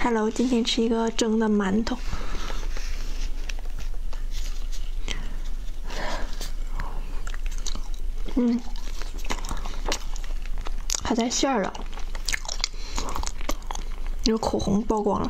Hello， 今天吃一个蒸的馒头。还带馅儿的，那个口红曝光了。